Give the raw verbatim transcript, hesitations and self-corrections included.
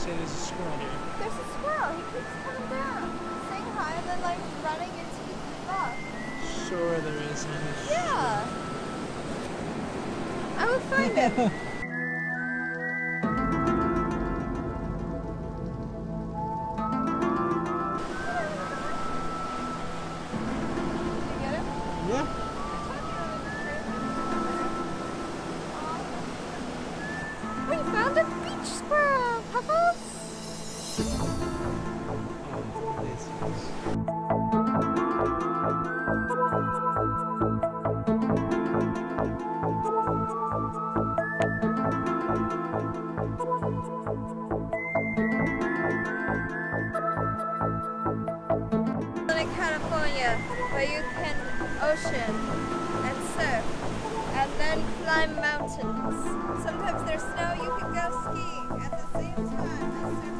say there's a squirrel here. There's a squirrel. He keeps coming down, saying hi, and then like running into the rock. Sure there isn't. Yeah. I will find him. We found a beach squirrel, Puffles! In California, where you can ocean and surf. And then climb mountains. Sometimes there's snow, you can go skiing at the same time.